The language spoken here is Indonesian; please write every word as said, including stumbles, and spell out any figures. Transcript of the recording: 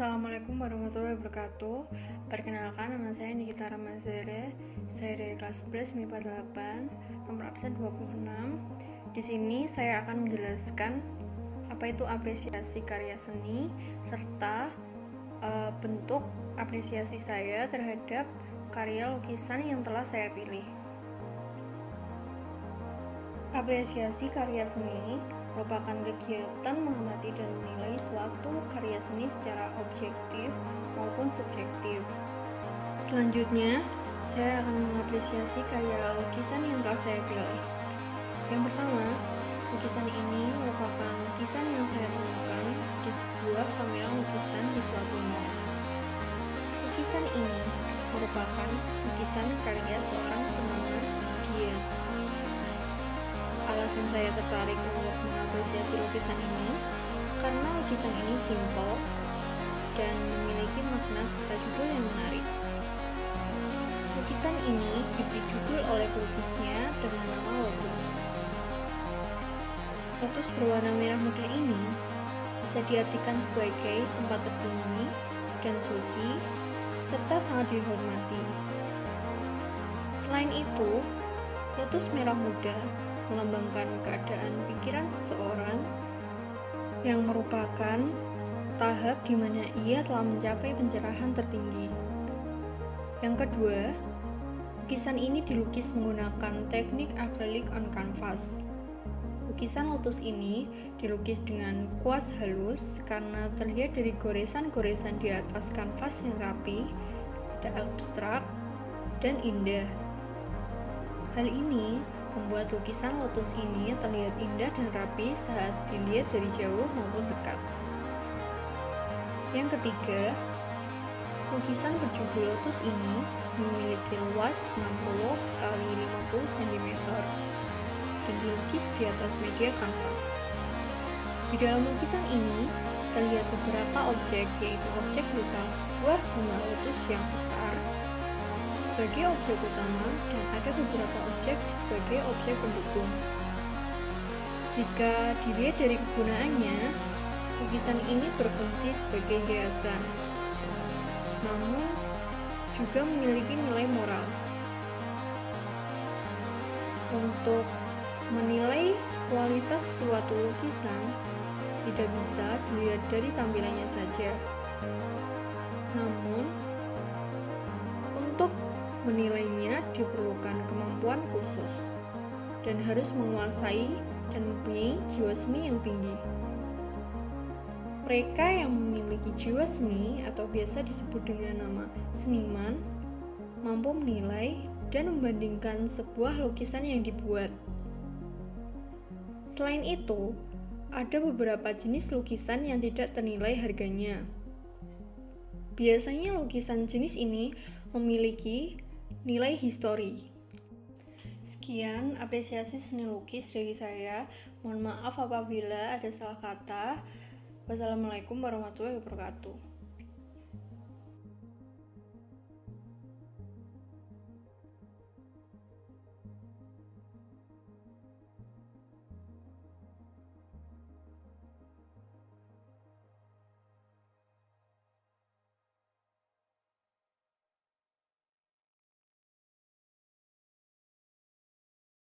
Assalamualaikum warahmatullahi wabarakatuh. Perkenalkan, nama saya Nikita Ramazere. Saya dari kelas sebelas M I P A delapan, nomor absen dua puluh enam. Di sini saya akan menjelaskan apa itu apresiasi karya seni serta e, bentuk apresiasi saya terhadap karya lukisan yang telah saya pilih. Apresiasi karya seni merupakan kegiatan mengamati dan menilai suatu karya seni secara objektif maupun subjektif. Selanjutnya, saya akan mengapresiasi karya lukisan yang telah saya pilih. Yang pertama, lukisan ini merupakan lukisan yang saya temukan di sebuah pameran lukisan di suatu mall. Lukisan ini merupakan lukisan karya seorang teman dia. Alasan saya tertarik untuk mengapresiasi lukisan ini karena lukisan ini simpel dan memiliki makna serta judul yang menarik. Lukisan ini diberi judul oleh pelukisnya dengan nama Lotus. Lotus berwarna merah muda ini bisa diartikan sebagai tempat tersembunyi dan suci serta sangat dihormati. Selain itu, Lotus merah muda melambangkan keadaan pikiran seseorang yang merupakan tahap di mana ia telah mencapai pencerahan tertinggi. Yang kedua, lukisan ini dilukis menggunakan teknik acrylic on canvas. Lukisan Lotus ini dilukis dengan kuas halus karena terlihat dari goresan-goresan di atas kanvas yang rapi, tidak abstrak, dan indah. Hal ini membuat lukisan Lotus ini terlihat indah dan rapi saat dilihat dari jauh maupun dekat. Yang ketiga, lukisan berjudul Lotus ini memiliki luas enam puluh kali lima puluh sentimeter dan dilukis di atas media kanvas. Di dalam lukisan ini terlihat beberapa objek, yaitu objek utama buah bunga Lotus yang besar sebagai objek utama dan ada beberapa objek sebagai objek pendukung. Jika dilihat dari kegunaannya, lukisan ini berfungsi sebagai hiasan, namun juga memiliki nilai moral. Untuk menilai kualitas suatu lukisan, tidak bisa dilihat dari tampilannya saja. Namun, untuk menilainya diperlukan kemampuan khusus dan harus menguasai dan mempunyai jiwa seni yang tinggi. Mereka yang memiliki jiwa seni atau biasa disebut dengan nama seniman mampu menilai dan membandingkan sebuah lukisan yang dibuat. Selain itu, ada beberapa jenis lukisan yang tidak ternilai harganya. Biasanya lukisan jenis ini memiliki nilai histori. Sekian apresiasi seni lukis dari saya. Mohon maaf apabila ada salah kata. Wassalamualaikum warahmatullahi wabarakatuh.